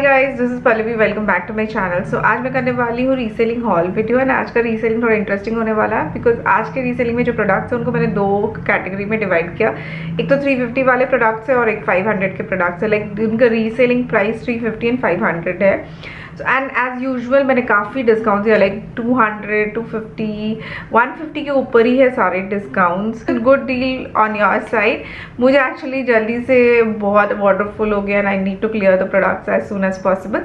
Hi guys, this is Pallavi, welcome back to my channel. So आज मैं करने वाली हूँ रीसेलिंग हॉल वीडियो एंड आज का रीसेलिंग थोड़ा इंटरेस्टिंग होने वाला है बिकॉज आज के रीसेलिंग में जो प्रोडक्ट्स हैं उनको मैंने दो कैटेगरी में डिवाइड किया। एक तो 350 वाले प्रोडक्ट्स है और एक 500 के प्रोडक्ट्स है। लाइक उनका रीसेलिंग प्राइस 350 एंड 500 है। एंड एज यूजुअल मैंने काफ़ी डिस्काउंट दिया, लाइक 200, 250, 150 के ऊपर ही है सारे discounts. Good deal on your side. मुझे एक्चुअली जल्दी से बहुत वार्डरोब फुल हो गया and I need to clear the products as soon as possible.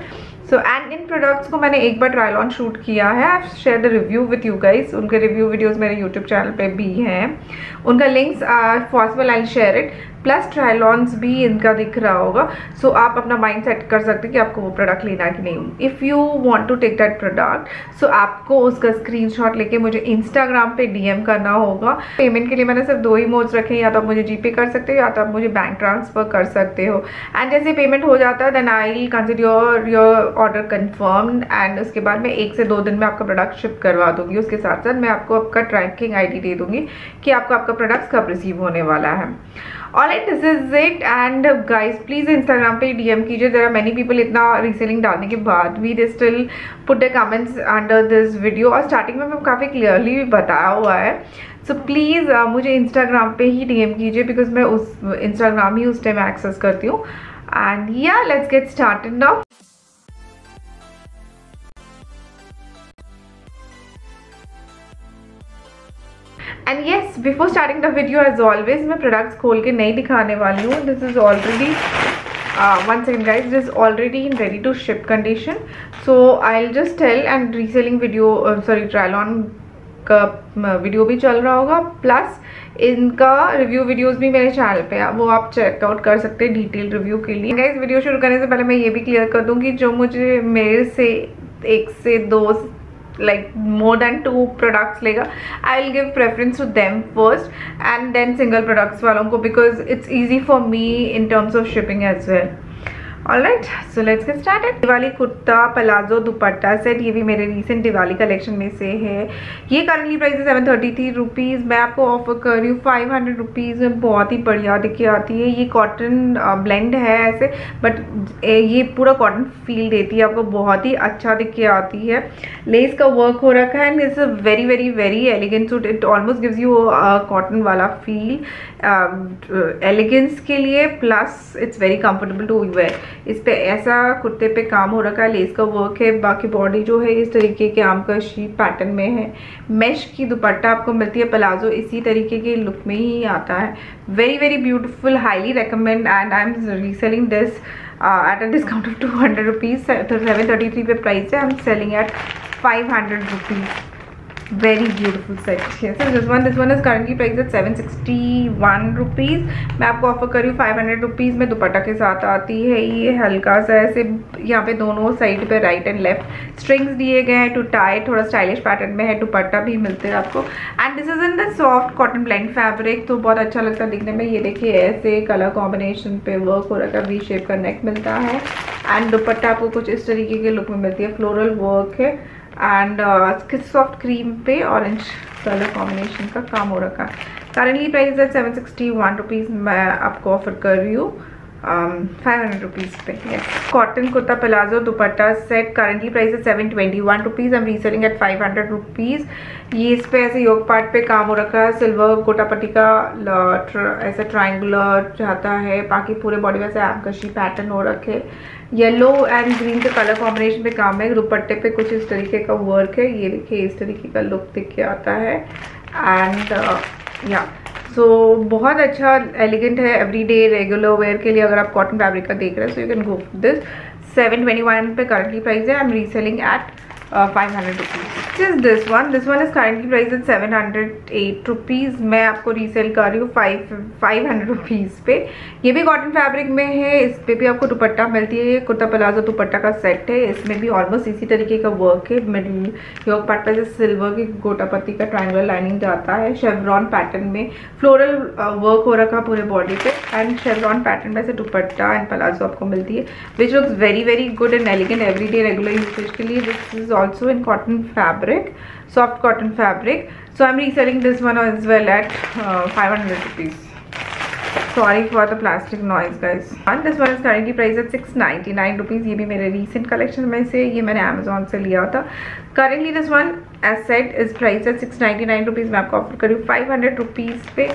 So and इन प्रोडक्ट्स को मैंने एक बार ट्रायल ऑन शूट किया है। I share the review with you guys. उनके रिव्यू वीडियोज़ मेरे यूट्यूब चैनल पर भी हैं। उनका links possible I share it, plus trial ons भी इनका दिख रहा होगा। सो आप अपना माइंड सेट कर सकते हैं कि आपको वो प्रोडक्ट लेना कि नहीं। If you want to take that product, so आपको उसका स्क्रीनशॉट लेके मुझे इंस्टाग्राम पे डीएम करना होगा। पेमेंट के लिए मैंने सिर्फ दो ही मोड्स रखे हैं, या तो आप मुझे जीपे कर सकते हो या तो आप मुझे बैंक ट्रांसफ़र कर सकते हो। एंड जैसे पेमेंट हो जाता है then I consider your order confirm and उसके बाद मैं 1 से 2 दिन में आपका प्रोडक्ट शिप करवा दूँगी। उसके साथ साथ मैं आपको आपका ट्रैकिंग ID दे दूँगी कि आपको आपका प्रोडक्ट कब रिसीव होने वाला है। Alright, this is it. And guys please Instagram पे डीएम कीजिए। देयर आर मैनी पीपल इतना रीसेलिंग डालने के बाद भी they still put the comments under this video, और स्टार्टिंग में मैं काफ़ी क्लियरली बताया हुआ है। सो प्लीज़ मुझे इंस्टाग्राम पे ही डीएम कीजिए बिकॉज मैं उस इंस्टाग्राम ही उस टाइम एक्सेस करती हूँ। एंड या let's get started now. And yes, before starting the video as always मैं प्रोडक्ट्स खोल के नहीं दिखाने वाली हूँ। This is already one second guys, this already in ready to ship condition. So I will just tell and reselling video sorry trial on का video भी चल रहा होगा, प्लस इनका रिव्यू वीडियोस भी मेरे चैनल पे है, वो आप चेकआउट कर सकते हैं डिटेल रिव्यू के लिए। गाइज वीडियो शुरू करने से पहले मैं ये भी क्लियर कर दूँ कि जो मुझे मेरे से 1 से 2 like more than 2 products लेगा, I will give preference to them first and then single products वालों को because it's easy for me in terms of shipping as well. Alright, so let's get started. Diwali kurta palazzo dupatta set, ये भी मेरे recent Diwali collection में से है। ये currently price है 733 रुपीज़। मैं आपको ऑफर कर रही हूँ 500 रुपीज़ में। बहुत ही बढ़िया दिखी आती है। ये कॉटन ब्लेंड है ऐसे, बट ये पूरा कॉटन फील देती है आपको, बहुत ही अच्छा दिख के आती है। लेस का वर्क हो रखा है and it's a very very very elegant suit. It almost gives you cotton वाला फील एलिगेंस के लिए, plus it's very comfortable to wear. इस पे ऐसा कुर्ते पे काम हो रखा है, लेस का वर्क है, बाकी बॉडी जो है इस तरीके के आमकशी पैटर्न में है। मैश की दुपट्टा आपको मिलती है, प्लाजो इसी तरीके के लुक में ही आता है। Very very beautiful, highly recommend and I am reselling this at a discount of 200 rupees. 733 पे प्राइस है, I am selling at 500 rupees. Very beautiful set. Yes, this one is currently price at 761 rupees. मैं आपको offer कर रही हूँ 500 rupees में। दुपट्टा के साथ आती है ये, हल्का सा ऐसे यहाँ पे दोनों साइड पे राइट एंड लेफ्ट स्ट्रिंग्स दिए गए हैं टू टाई, थोड़ा स्टाइलिश पैटर्न में है। दुपट्टा भी मिलते हैं आपको and this is in the soft cotton blend fabric, तो बहुत अच्छा लगता है दिखने में। ये देखिए ऐसे कलर कॉम्बिनेशन पे वर्क हो रखा है, वी शेप का नेक मिलता है एंड दुपट्टा आपको कुछ इस तरीके के लुक में मिलती है। फ्लोरल वर्क है एंड सॉफ्ट क्रीम पे ऑरेंज कलर कॉम्बिनेशन का काम हो रखा है। करंटली प्राइस है 761 रुपीज़। मैं आपको ऑफर कर रही हूँ 500 रुपीज़ पे। Cotton kurta palazzo dupatta set, currently price है 721 rupees. I am reselling at 500 rupees. ये इस पर ऐसे योग पार्ट पे काम हो रखा है, सिल्वर गोटापट्टी का ऐसा ट्राइंगुलर जाता है, बाकी पूरे बॉडी में ऐसे आमकशी पैटर्न हो रखे। येलो एंड ग्रीन के कलर कॉम्बिनेशन पे काम है। दुपट्टे पे कुछ इस तरीके का वर्क है, ये देखिए इस तरीके का लुक दिख के आता है एंड या सो बहुत अच्छा एलिगेंट है एवरीडे रेगुलर वेयर के लिए। अगर आप कॉटन फैब्रिक का देख रहे हैं so you can go for this. 721 पे करंटली प्राइस है, I am reselling at 500 rupees. This one is currently price at 708 rupees. मैं आपको रीसेल कर रही हूँ 500 रुपीज़ पे। ये भी कॉटन फैब्रिक में है, इस पर भी आपको दुपट्टा मिलती है। कुर्ता प्लाजो दुपट्टा का सेट है, इसमें भी ऑलमोस्ट इसी तरीके का वर्क है। मिडिल योग पार्ट पर सिल्वर की गोटापत्ती का ट्राइंगुलर लाइनिंग जाता है, शेवरॉन पैटर्न में फ्लोरल वर्क हो रखा पूरे बॉडी पे एंड शेवरॉन पैटर्न में से दुपट्टा एंड प्लाजो आपको मिलती है, which looks very very good and elegant everyday regular usage के लिए। This is also in cotton fabric, soft cotton fabric, so I'm reselling this one as well at 500 rupees. Sorry for the plastic noise guys. This one is currently price at 699 rupees. ये भी मेरे recent collection में से, ये मैंने Amazon से लिया था। Currently this one as set is price at 699 rupees. मैं आपको ऑफर करूँ 500 रुपीज़ पे।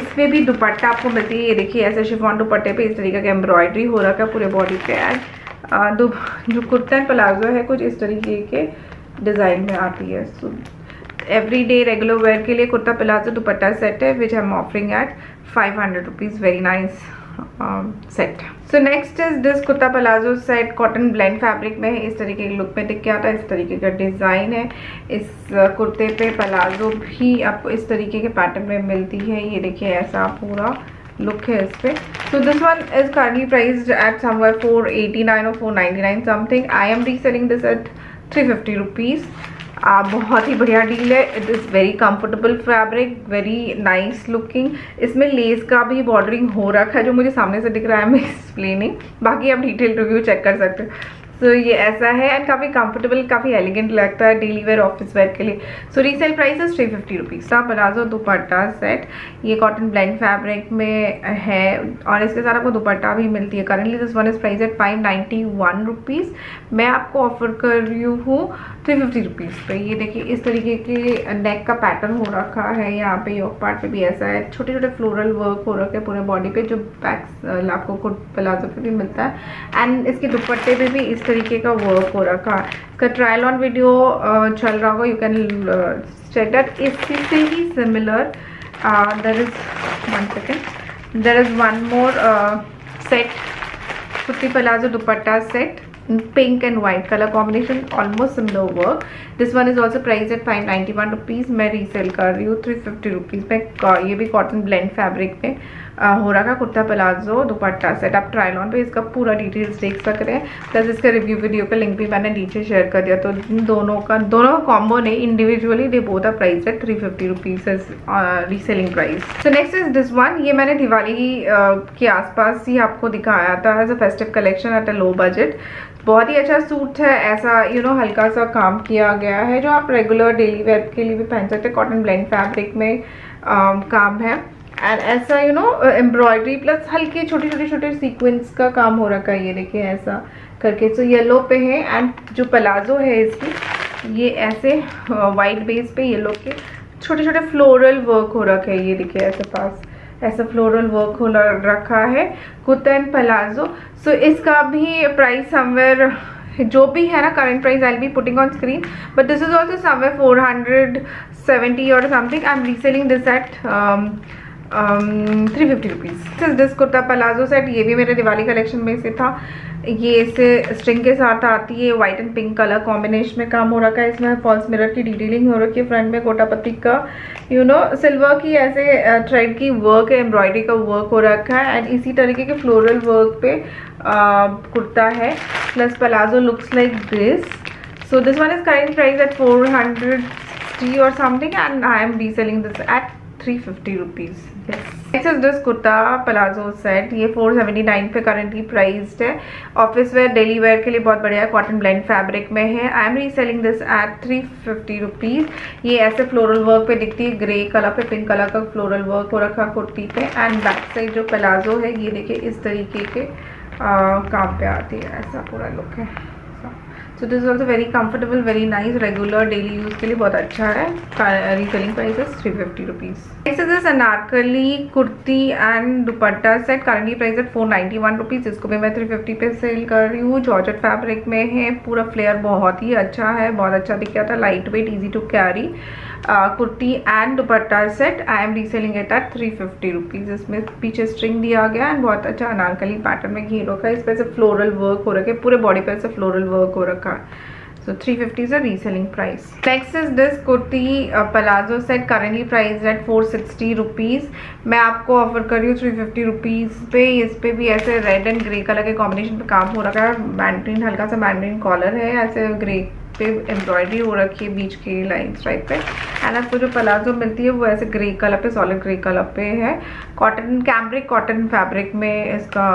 इसमें भी दुपट्टा आपको मिलती है, ये देखिए ऐसे शिफॉन दुपट्टे पे इस तरीके का एम्ब्रॉयडरी हो रखा है पूरे बॉडी पे। एंड जो कुर्ता एंड प्लाजो है कुछ इस तरीके के डिज़ाइन में आती है। So everyday regular wear के लिए कुर्ता प्लाजो दुपट्टा सेट है which I am offering at 500 rupees. Very nice set. So next is this kurta palazzo set. Cotton blend fabric में है, इस तरीके के लुक में दिख के आता है, इस तरीके का डिज़ाइन है। इस कुर्ते पे प्लाजो भी आपको इस तरीके के पैटर्न में मिलती है। ये देखिए ऐसा पूरा लुक है इस पर। So this one is currently priced at somewhere 489 और 499 something. I am reselling this at 350 rupees. बहुत ही बढ़िया डील है। It is very comfortable fabric, very nice looking. इसमें लेस का भी बॉर्डरिंग हो रखा है जो मुझे सामने से दिख रहा है, मैं एक्सप्लेनिंग, बाकी आप डिटेल रिव्यू चेक कर सकते हो। सो ये ऐसा है एंड काफ़ी कंफर्टेबल, काफ़ी एलिगेंट लगता है डेली वेयर, ऑफिस वेयर के लिए। सो रीसेल प्राइस है 350 रुपीज़ का प्लाजो दुपट्टा सेट। ये कॉटन ब्लेंड फैब्रिक में है और इसके साथ आपको दुपट्टा भी मिलती है। Currently this one is price at 591 rupees. मैं आपको ऑफर कर रही हूँ 350 रुपीज़ पे। ये देखिए इस तरीके के नेक का पैटर्न हो रखा है, यहाँ पे योक पार्ट पे भी ऐसा है, छोटे छोटे फ्लोरल वर्क हो रखे पूरे बॉडी पे, जो बैक आपको कुर् प्लाजो पे भी मिलता है। एंड इसके दुपट्टे पे भी इस तरीके का वर्क हो रखा है। इसका ट्रायल ऑन वीडियो चल रहा होगा, यू कैन चेक दैट। इसी से ही similar there is one more set, kurti palazzo dupatta set, pink and white colour combination, almost similar work. This one is also price at 591 rupees. मैं रीसेल कर रही हूँ 350 रुपीज़ में। ये भी कॉटन ब्लेंड फैब्रिक में हो रहा है कुर्ता प्लाजो दुपट्टा सेट। आप ट्रायल ऑन पे इसका पूरा डिटेल्स देख सक रहे हैं, प्लस इसका रिव्यू वीडियो का लिंक भी मैंने नीचे शेयर कर दिया। तो दोनों का कॉम्बो ने individually they both are price at 350 rupees is reselling price. So next is this one. ये मैंने दिवाली के आसपास ही आपको दिखाया था as a festive collection at a low budget. बहुत ही अच्छा सूट है, ऐसा हल्का सा काम किया गया है जो आप रेगुलर डेली वेयर के लिए भी पहन सकते हैं। कॉटन ब्लेंड फैब्रिक में काम है एंड ऐसा एम्ब्रॉयडरी प्लस हल्के छोटे सीक्वेंस का काम हो रखा है, ये देखिए ऐसा करके। सो येलो पे है एंड जो प्लाजो है इसकी ये ऐसे वाइट बेस पे येलो के छोटे फ्लोरल वर्क हो रखे है, ये देखिए ऐसे पास ऐसा फ्लोरल वर्क हो रखा है कुर्ता एंड प्लाजो। सो इसका भी प्राइस समवेयर जो भी है ना current price I will be putting on screen, but this is also somewhere 470 और something. I am reselling this at 350 rupees. This kurta palazzo set, ये भी मेरे दिवाली कलेक्शन में से था। ये इसे स्ट्रिंग के साथ आती है, white and pink colour combination में काम हो रखा है। इसमें फॉल्स मिरर की डिटेलिंग हो रखी है, फ्रंट में कोटापत्ती का सिल्वर की ऐसे थ्रेड की वर्क है, एम्ब्रॉयडरी का वर्क हो रखा है एंड इसी तरीके के फ्लोरल वर्क पे कुर्ता है plus palazzo looks like this. So this one is current price at 460 और something and I am reselling this at 350 rupees. Next is this kurta palazzo set. ये 479 पे करंटली प्राइस्ड है। ऑफिस वेयर डेली वेयर के लिए बहुत बढ़िया, cotton blend fabric में है। I am reselling this at 350 rupees. ये ऐसे फ्लोरल वर्क पे दिखती है, ग्रे कलर पे पिंक कलर का फ्लोरल वर्क हो रखा कुर्ती पे एंड बैक साइड जो प्लाजो है ये देखिए इस तरीके के काम पे आती है, ऐसा पूरा लुक है। So this is also very comfortable, very nice, regular daily use के लिए बहुत अच्छा है। Reselling price is 350 rupees. Next is Anarkali kurti and dupatta set. Currently price at 491 rupees. इसको भी मैं 350 पे सेल कर रही हूँ। जॉर्जेट फैब्रिक में है, पूरा फ्लेयर बहुत ही अच्छा है, बहुत अच्छा दिख रहा था। Light weight, easy to carry kurti and dupatta set. I am reselling at 350 rupees. इसमें पीछे स्ट्रिंग दिया गया एंड बहुत अच्छा अनारकली पैटर्न में घेर रखा है। इस पर से फ्लोरल वर्क हो रखा है, पूरे बॉडी पर से फ्लोरल वर्क हो रखा है। So 350 is a reselling price. Next is this kurti palazzo set. Currently price at 460 rupees. मैं आपको ऑफर कर रही हूँ 350 रुपीज़ पे। इस पर भी ऐसे रेड एंड ग्रे कलर के कॉम्बिनेशन पे काम हो रखा है। मैंड्रीन, हल्का सा मैंड्रीन कॉलर है, ऐसे ग्रे पे एम्ब्रॉयडरी हो रखी है बीच के लाइन स्ट्राइप पे एंड आपको जो प्लाजो मिलती है वो ऐसे ग्रे कलर पे, सॉलिड ग्रे कलर पे है। कॉटन कैम्ब्रिक कॉटन फैब्रिक में इसका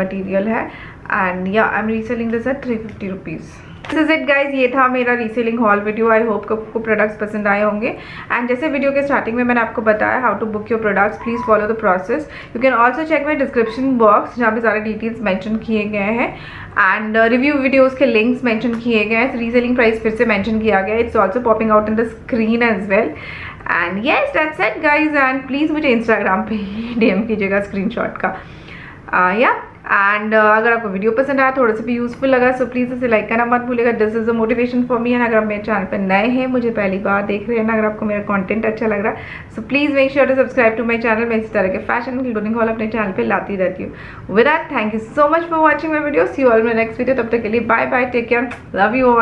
मटेरियल है एंड या I am reselling this at 350 rupees. This is it guys, ये था मेरा reselling haul video. I hope आपको प्रोडक्ट्स पसंद आए होंगे। एंड जैसे वीडियो के स्टार्टिंग में मैंने आपको बताया how to book your products, please follow the process. You can also check my description box जहाँ पे सारे डिटेल्स मेंशन किए गए हैं एंड रिव्यू वीडियोज़ के लिंक्स मेंशन किए गए हैं। रीसेलिंग प्राइस फिर से मेंशन किया गया है, it's also popping out in the screen as well. And yes that's it guys, and please मुझे इंस्टाग्राम पे डीएम कीजिएगा स्क्रीनशॉट का। या एंड अगर आपको वीडियो पसंद आया, थोड़ा सा भी यूजफुल लगा, सो प्लीज़ इसे लाइक करना मत भूलिएगा। This is a motivation for me. And अगर आप मेरे चैनल पर नए हैं, मुझे पहली बार देख रहे हैं ना, अगर आपको मेरा कंटेंट अच्छा लग रहा है so please make sure to subscribe to my channel. मैं इस तरह के फैशन क्लोथिंग हॉल अपने चैनल पे लाती रहती हूँ। With that, thank you so much for watching my video. See you all my next video. तब तक के लिए bye bye, take care, love you all.